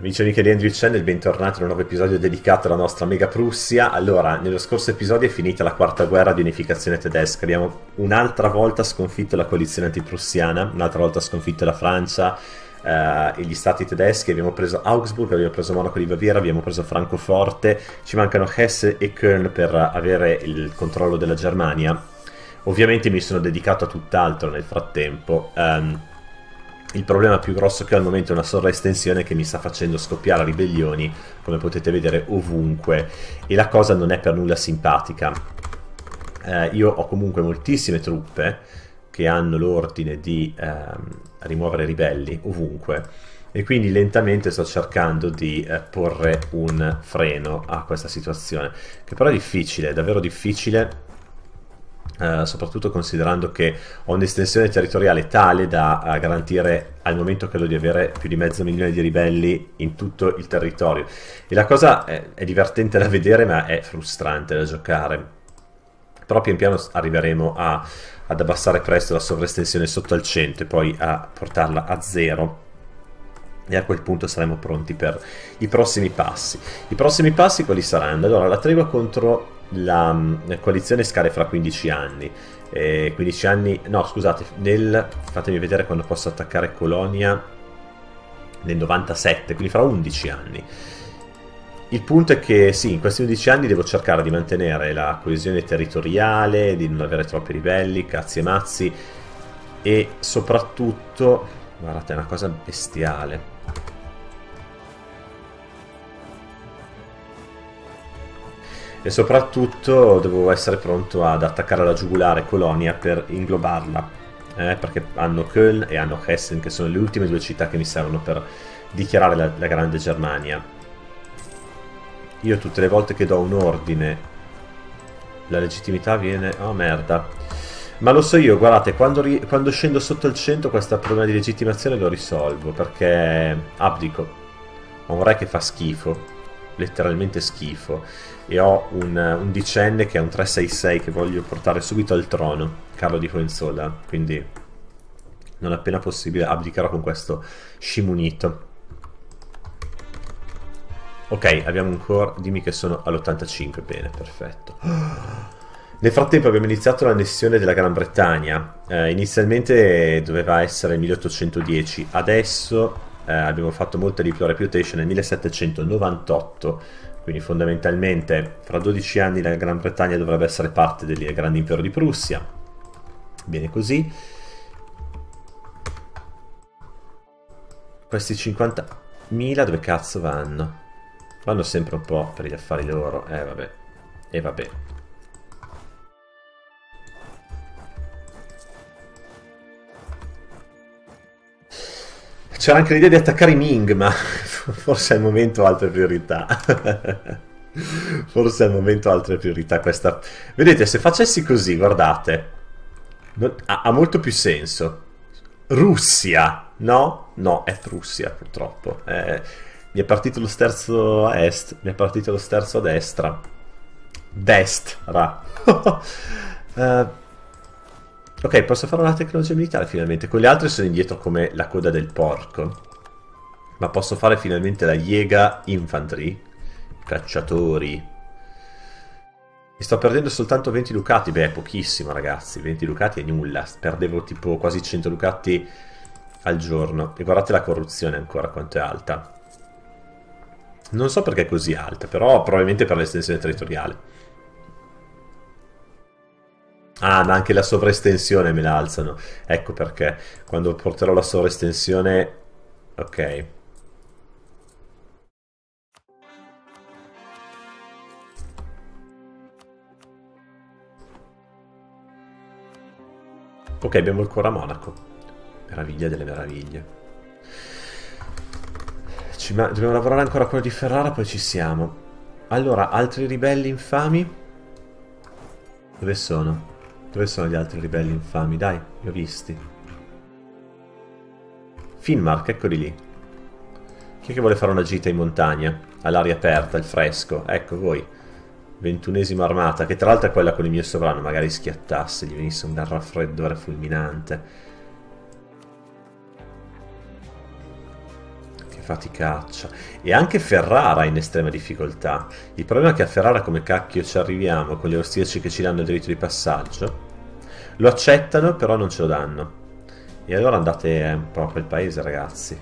Amici di Michael Andrew Channel, bentornati in un nuovo episodio dedicato alla nostra mega Prussia. Allora, nello scorso episodio è finita la quarta guerra di unificazione tedesca. Abbiamo un'altra volta sconfitto la coalizione antiprussiana, un'altra volta sconfitto la Francia e gli stati tedeschi. Abbiamo preso Augsburg, abbiamo preso Monaco di Baviera, abbiamo preso Francoforte. Ci mancano Hesse e Köln per avere il controllo della Germania. Ovviamente mi sono dedicato a tutt'altro nel frattempo. Il problema più grosso che ho al momento è una sovraestensione che mi sta facendo scoppiare ribellioni, come potete vedere ovunque, e la cosa non è per nulla simpatica. Io ho comunque moltissime truppe che hanno l'ordine di rimuovere ribelli ovunque, e quindi lentamente sto cercando di porre un freno a questa situazione, che però è difficile, è davvero difficile. Soprattutto considerando che ho un'estensione territoriale tale da garantire al momento credo di avere più di 500.000 di ribelli in tutto il territorio, e la cosa è divertente da vedere ma è frustrante da giocare. Però pian piano arriveremo ad abbassare presto la sovraestensione sotto al 100 e poi a portarla a 0, e a quel punto saremo pronti per i prossimi passi. I prossimi passi quali saranno? Allora, la tregua contro la coalizione scade fra 15 anni. No, scusate, fatemi vedere quando posso attaccare Colonia. Nel 97, quindi fra 11 anni. Il punto è che sì, in questi 11 anni devo cercare di mantenere la coesione territoriale, di non avere troppi ribelli, cazzi e mazzi, e soprattutto, guardate, è una cosa bestiale. E soprattutto devo essere pronto ad attaccare la giugulare Colonia per inglobarla, perché hanno Köln e hanno Hessen, che sono le ultime due città che mi servono per dichiarare la grande Germania. Io tutte le volte che do un ordine la legittimità viene... oh merda, ma lo so io, guardate, quando scendo sotto il 100 questo problema di legittimazione lo risolvo, perché abdico, ho un re che fa schifo, letteralmente schifo, e ho un dicenne che è un 366 che voglio portare subito al trono, Carlo di Coenzola, quindi non appena possibile abdicherò con questo scimunito. Ok, abbiamo ancora, dimmi che sono all'85, bene, perfetto. Nel frattempo abbiamo iniziato l'annessione della Gran Bretagna. Inizialmente doveva essere 1810, adesso abbiamo fatto molta deep reputation nel 1798, quindi fondamentalmente fra 12 anni la Gran Bretagna dovrebbe essere parte del grande impero di Prussia. Bene così. Questi 50.000 dove cazzo vanno? Vanno sempre un po' per gli affari loro, vabbè, e vabbè. C'era anche l'idea di attaccare i Ming, ma forse al momento ho altre priorità. Forse al momento ho altre priorità questa. Vedete, se facessi così, guardate, ha molto più senso. Russia, no? No, è Prussia purtroppo. Mi è partito lo sterzo a est, mi è partito lo sterzo a destra. Destra. Ok, posso fare una tecnologia militare finalmente. Con le altre sono indietro come la coda del porco. Ma posso fare finalmente la Jäger Infantry. Cacciatori. E sto perdendo soltanto 20 ducati. Beh, è pochissimo, ragazzi. 20 ducati è nulla. Perdevo tipo quasi 100 ducati al giorno. E guardate la corruzione ancora quanto è alta. Non so perché è così alta, però probabilmente per l'estensione territoriale. Ah, ma anche la sovraestensione me la alzano. Ecco perché. Quando porterò la sovraestensione... ok. Ok, abbiamo il cuore a Monaco. Meraviglia delle meraviglie. Dobbiamo lavorare ancora a quello di Ferrara, poi ci siamo. Allora, altri ribelli infami? Dove sono? Dove sono gli altri ribelli infami? Dai, li ho visti. Finnmark, eccoli lì. Chi è che vuole fare una gita in montagna? All'aria aperta, al fresco. Ecco voi. 21esima armata, che tra l'altro è quella con il mio sovrano. Magari schiattasse, gli venisse un raffreddore fulminante. Che faticaccia. E anche Ferrara è in estrema difficoltà. Il problema è che a Ferrara come cacchio ci arriviamo con gli austriaci che ci danno il diritto di passaggio? Lo accettano, però non ce lo danno. E allora andate un po' a quel paese, ragazzi.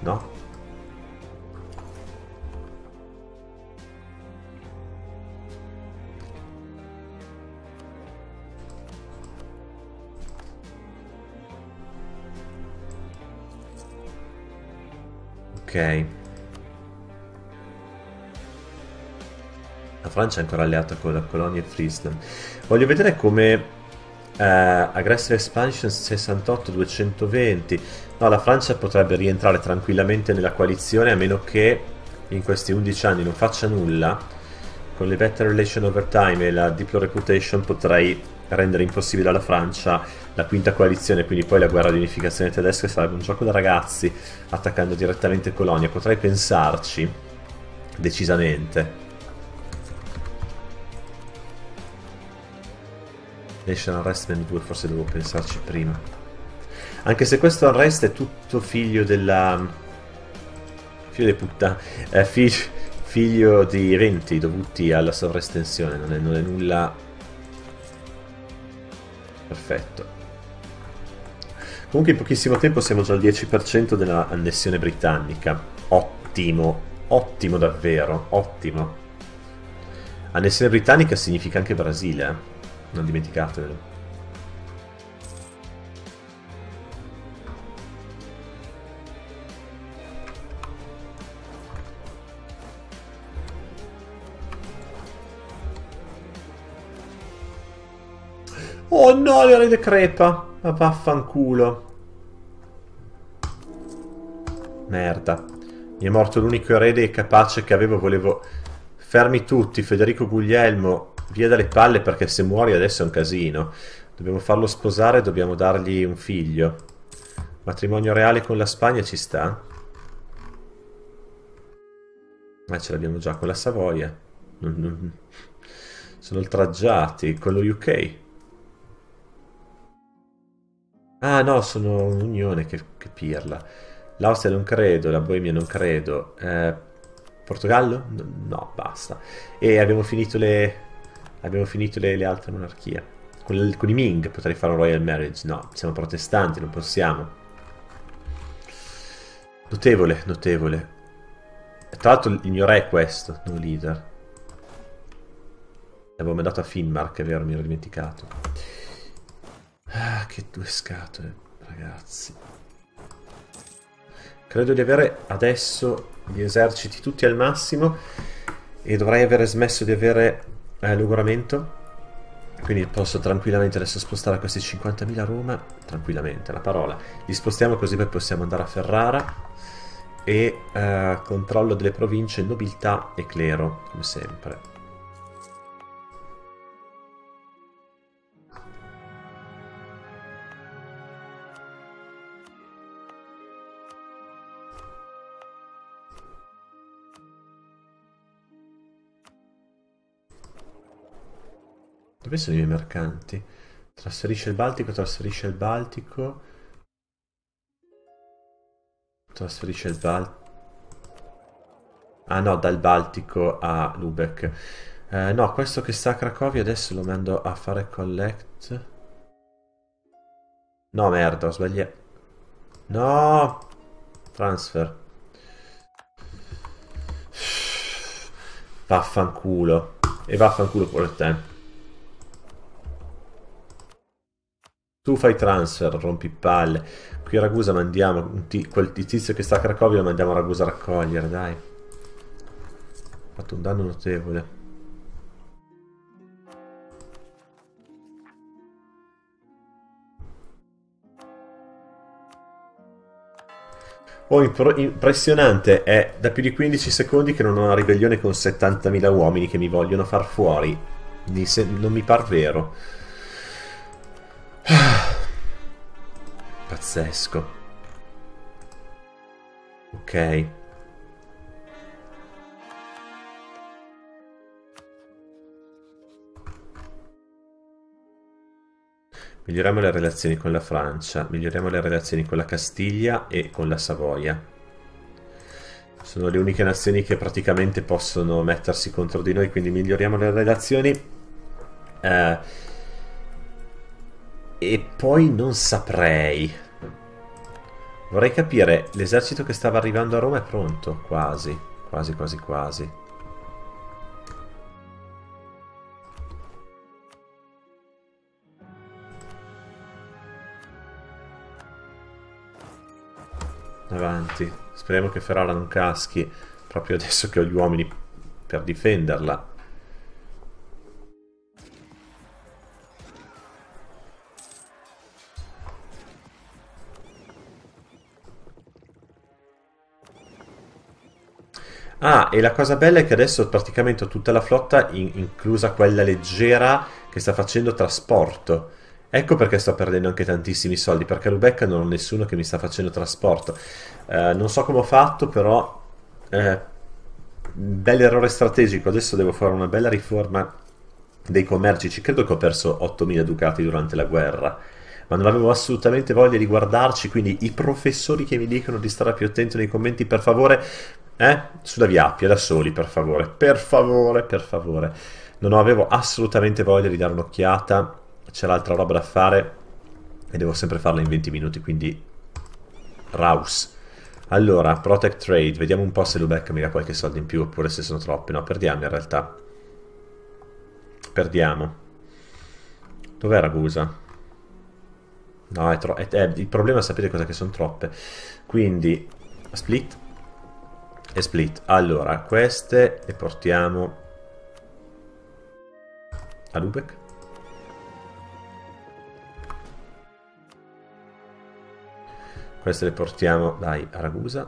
No? Ok. La Francia è ancora alleata con la Colonia e Friesland. Voglio vedere come... aggressive expansion 68-220. No, la Francia potrebbe rientrare tranquillamente nella coalizione, a meno che in questi 11 anni non faccia nulla. Con le better relation over time e la diplo reputation potrei rendere impossibile alla Francia la quinta coalizione, quindi poi la guerra di unificazione tedesca sarebbe un gioco da ragazzi, attaccando direttamente Colonia. Potrei pensarci decisamente. Nation Arrestment 2 forse devo pensarci prima, anche se questo arrest è tutto figlio della figlio di eventi dovuti alla sovraestensione, non è nulla perfetto. Comunque in pochissimo tempo siamo già al 10% della annessione britannica. Ottimo, ottimo davvero, ottimo. Annessione britannica significa anche Brasile, non dimenticatevelo. Oh no, le rede crepa! Ma vaffanculo. Merda. Mi è morto l'unico erede capace che avevo, volevo... Fermi tutti, Federico Guglielmo... Via dalle palle, perché se muori adesso è un casino. Dobbiamo farlo sposare, dobbiamo dargli un figlio. Matrimonio reale con la Spagna ci sta? Ma ce l'abbiamo già con la Savoia. Sono oltraggiati. Con lo UK. Ah no, sono un'unione, che pirla. L'Austria non credo, la Boemia non credo. Portogallo? No, basta. E abbiamo finito le... Abbiamo finito le altre monarchie. Con i Ming potrei fare un royal marriage. No, siamo protestanti, non possiamo. Notevole, notevole. Tra l'altro il mio re è questo, non leader. L'avevo mandato a Finnmark, è vero, mi ero dimenticato. Ah, che due scatole, ragazzi. Credo di avere adesso gli eserciti tutti al massimo e dovrei avere smesso di avere... logoramento, quindi posso tranquillamente adesso spostare questi 50.000 a Roma, tranquillamente, la parola, li spostiamo così poi possiamo andare a Ferrara e controllo delle province, nobiltà e clero, come sempre. Dove sono i miei mercanti? Trasferisce il Baltico, trasferisce il Baltico. Trasferisce il Baltico. Ah no, dal Baltico a Lübeck. No, questo che sta a Cracovia adesso lo mando a fare collect. No, merda, ho sbagliato. No! Transfer. Vaffanculo. E vaffanculo pure te. Tu fai transfer, rompi palle. Qui a Ragusa mandiamo quel tizio che sta a Cracovia, lo mandiamo a Ragusa a raccogliere, dai. Ho fatto un danno notevole. Oh, impressionante, è da più di 15 secondi che non ho una ribellione con 70.000 uomini che mi vogliono far fuori. Non mi par vero. Pazzesco. Ok. Miglioriamo le relazioni con la Francia, miglioriamo le relazioni con la Castiglia e con la Savoia. Sono le uniche nazioni che praticamente possono mettersi contro di noi, quindi miglioriamo le relazioni. E poi non saprei. Vorrei capire, l'esercito che stava arrivando a Roma è pronto? Quasi, quasi, quasi, quasi. Avanti. Speriamo che Ferrara non caschi proprio adesso che ho gli uomini per difenderla. Ah, e la cosa bella è che adesso praticamente ho tutta la flotta, inclusa quella leggera, che sta facendo trasporto. Ecco perché sto perdendo anche tantissimi soldi, perché a Lübeck non ho nessuno che mi sta facendo trasporto. Non so come ho fatto, però... bell'errore strategico. Adesso devo fare una bella riforma dei commerci. Ci credo che ho perso 8.000 ducati durante la guerra, ma non avevo assolutamente voglia di guardarci, quindi i professori che mi dicono di stare più attento nei commenti, per favore... Sulla via Appia, da soli, per favore, per favore, per favore. Non avevo assolutamente voglia di dare un'occhiata, c'era altra roba da fare e devo sempre farla in 20 minuti, quindi raus. Allora, Protect Trade, vediamo un po' se Lübeck mi dà qualche soldo in più, oppure se sono troppi. No, perdiamo in realtà. Perdiamo. Dov'è Ragusa? No, è troppo. Il problema, sapete cosa? Che sono troppe. Quindi, split. E split. Allora, queste le portiamo a Lübeck. Queste le portiamo, dai, a Ragusa.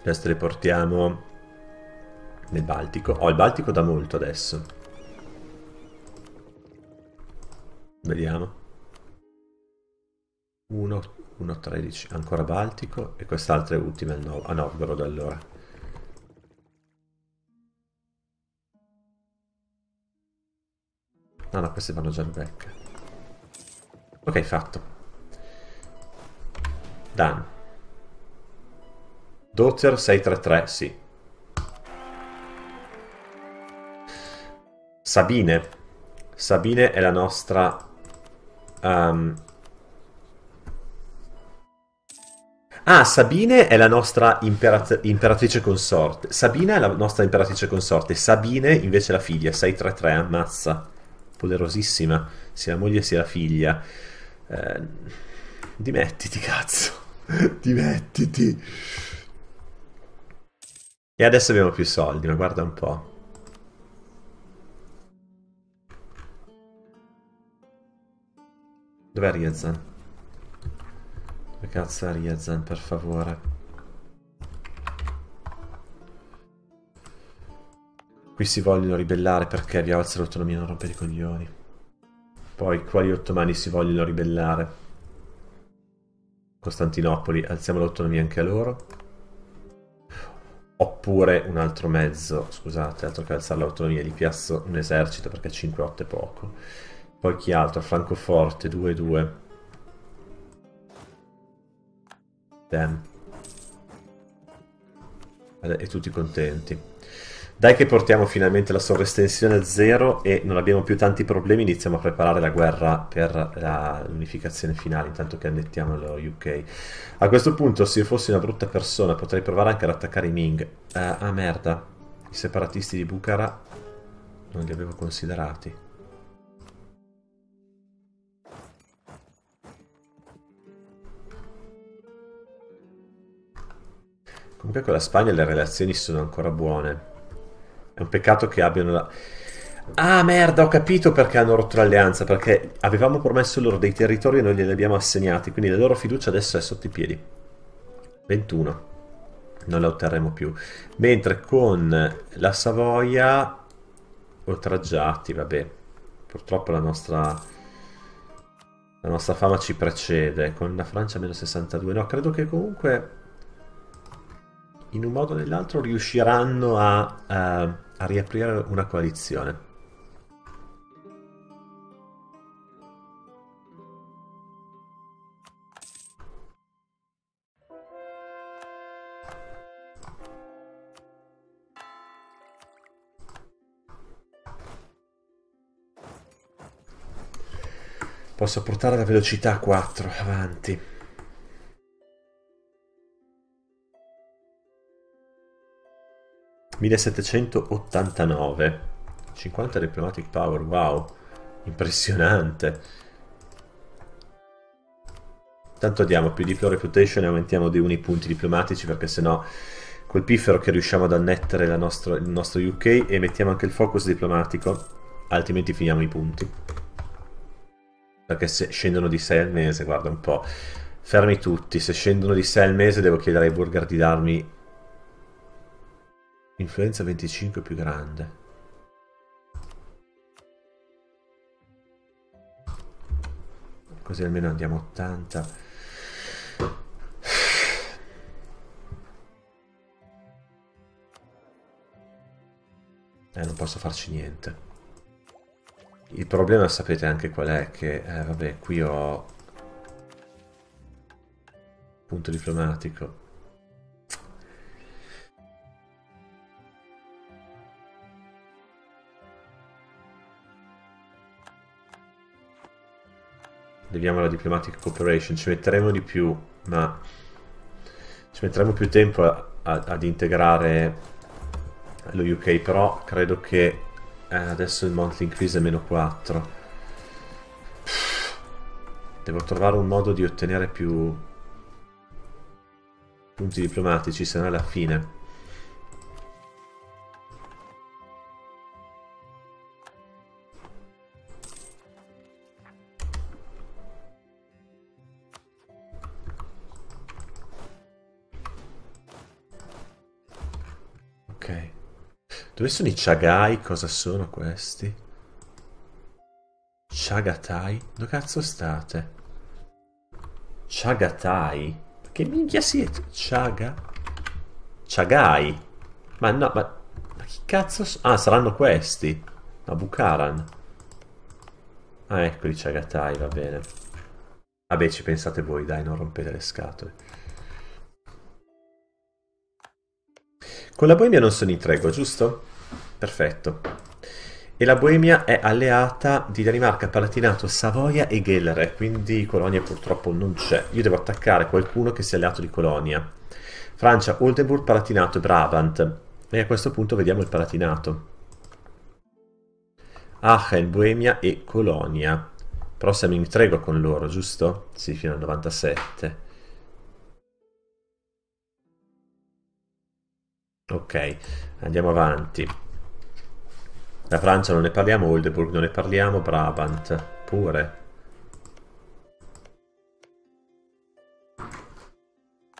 Queste le portiamo nel Baltico. Oh, il Baltico dà molto adesso. Vediamo. 1, 13, ancora Baltico, e quest'altra è ultima a Novgorod. Allora, no, no, queste vanno già in back. Ok, fatto. Done. Dotter 633, sì. Sabine. Sabine è la nostra... Ah, Sabine è la nostra imperatrice consorte. Sabina è la nostra imperatrice consorte. Sabine invece è la figlia, 633, ammazza. Poderosissima, sia la moglie sia la figlia. Dimettiti, cazzo. Dimettiti. E adesso abbiamo più soldi, ma guarda un po'. Dov'è Ryazan? Cazzo, Ryazan, per favore. Qui si vogliono ribellare perché vi alza l'autonomia, non rompete i coglioni. Poi quali ottomani si vogliono ribellare? Costantinopoli, alziamo l'autonomia anche a loro. Oppure un altro mezzo, scusate, altro che alzare l'autonomia, gli piazzo un esercito perché 5-8 è poco. Poi chi altro? Francoforte, 2-2. Damn. E tutti contenti. Dai che portiamo finalmente la sovraestensione a 0 e non abbiamo più tanti problemi. Iniziamo a preparare la guerra per l'unificazione finale, intanto che annettiamo lo UK. A questo punto, se io fossi una brutta persona, potrei provare anche ad attaccare i Ming. Ah, merda, i separatisti di Bukhara non li avevo considerati. Comunque con la Spagna le relazioni sono ancora buone. È un peccato che abbiano la... Ah, merda, ho capito perché hanno rotto l'alleanza. Perché avevamo promesso loro dei territori e non glieli abbiamo assegnati. Quindi la loro fiducia adesso è sotto i piedi. 21. Non la otterremo più. Mentre con la Savoia... Oltraggiati, vabbè. Purtroppo la nostra fama ci precede. Con la Francia meno 62. No, credo che comunque... in un modo o nell'altro riusciranno a riaprire una coalizione. Posso portare la velocità a 4 avanti. (1789). 50 diplomatic power, wow, impressionante. Tanto diamo più diplo reputation e aumentiamo di 1 i punti diplomatici, perché sennò col piffero che riusciamo ad annettere la il nostro UK, e mettiamo anche il focus diplomatico, altrimenti finiamo i punti, perché se scendono di 6 al mese, guarda un po', fermi tutti, se scendono di 6 al mese devo chiedere ai Burger di darmi influenza 25 più grande. Così almeno andiamo 80. Non posso farci niente. Il problema sapete anche qual è? Che, vabbè, qui ho... punto diplomatico. Leviamo la diplomatic cooperation, ci metteremo di più, ma ci metteremo più tempo ad integrare lo UK, però credo che adesso il monthly increase è meno 4. Devo trovare un modo di ottenere più punti diplomatici, se no alla fine. Dove sono i Chagai? Cosa sono questi? Chagatai? Dove cazzo state? Chagatai? Che minchia siete? Chagai? Ma no, ma chi cazzo sono? Ah, saranno questi. Ma Bucaran. Ah, eccoli Chagatai, va bene. Vabbè, ci pensate voi, dai, non rompete le scatole. Con la Boemia non sono in tregua, giusto? Perfetto. E la Boemia è alleata di Danimarca, Palatinato, Savoia e Gellere, quindi Colonia purtroppo non c'è. Io devo attaccare qualcuno che sia alleato di Colonia. Francia, Oldenburg, Palatinato e Brabant. E a questo punto vediamo il Palatinato. Aachen, Boemia e Colonia. Però siamo in tregua con loro, giusto? Sì, fino al 97. Ok, andiamo avanti. La Francia non ne parliamo, Oldenburg non ne parliamo, Brabant pure.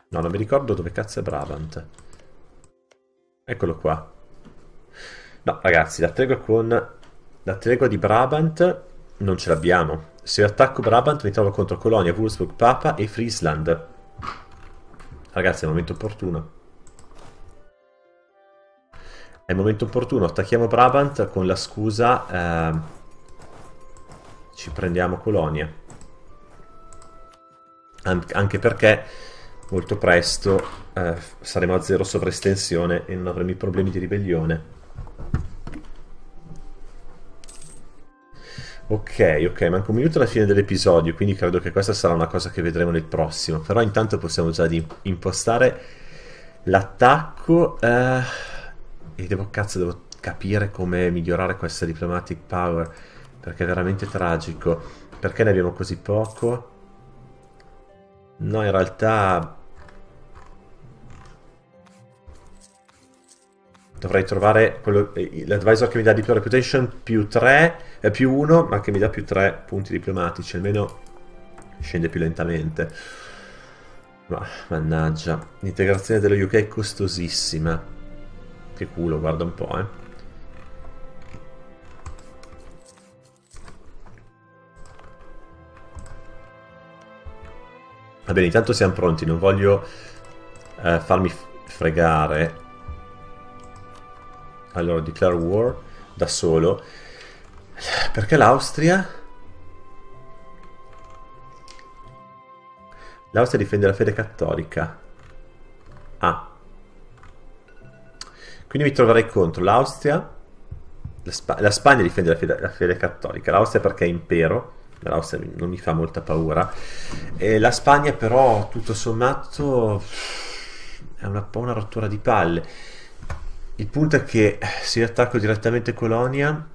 No, non mi ricordo dove cazzo è Brabant. Eccolo qua. No, ragazzi, la tregua di Brabant non ce l'abbiamo. Se io attacco Brabant mi trovo contro Colonia, Würzburg, Papa e Friesland. Ragazzi, è il momento opportuno. È il momento opportuno, attacchiamo Brabant con la scusa ci prendiamo Colonia. Anche perché molto presto saremo a 0 sovraestensione e non avremo i problemi di ribellione. Ok, manca un minuto alla fine dell'episodio, quindi credo che questa sarà una cosa che vedremo nel prossimo. Però intanto possiamo già impostare l'attacco... E devo capire come migliorare questa diplomatic power, perché è veramente tragico. Perché ne abbiamo così poco? No, in realtà dovrei trovare l'advisor che mi dà di più reputation più 3 e più 1, ma che mi dà più 3 punti diplomatici, almeno scende più lentamente. Ma mannaggia, l'integrazione dello UK è costosissima. Che culo, guarda un po', eh. Va bene, intanto siamo pronti, non voglio farmi fregare. Allora, declare war da solo. Perché l'Austria? L'Austria difende la fede cattolica. Ah. Quindi mi troverei contro l'Austria, la Spagna difende la fede cattolica, l'Austria perché è impero, l'Austria non mi fa molta paura. La Spagna però tutto sommato è un po' una rottura di palle. Il punto è che se attacco direttamente Colonia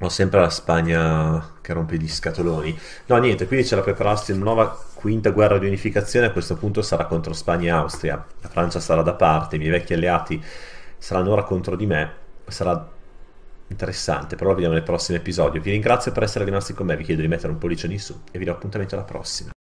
ho sempre la Spagna che rompe gli scatoloni. No, niente, quindi c'è da prepararsi una nuova quinta guerra di unificazione. A questo punto sarà contro Spagna e Austria, la Francia sarà da parte, i miei vecchi alleati saranno ora contro di me. Sarà interessante, però lo vediamo nel prossimo episodio. Vi ringrazio per essere rimasti con me, vi chiedo di mettere un pollice in su e vi do appuntamento alla prossima.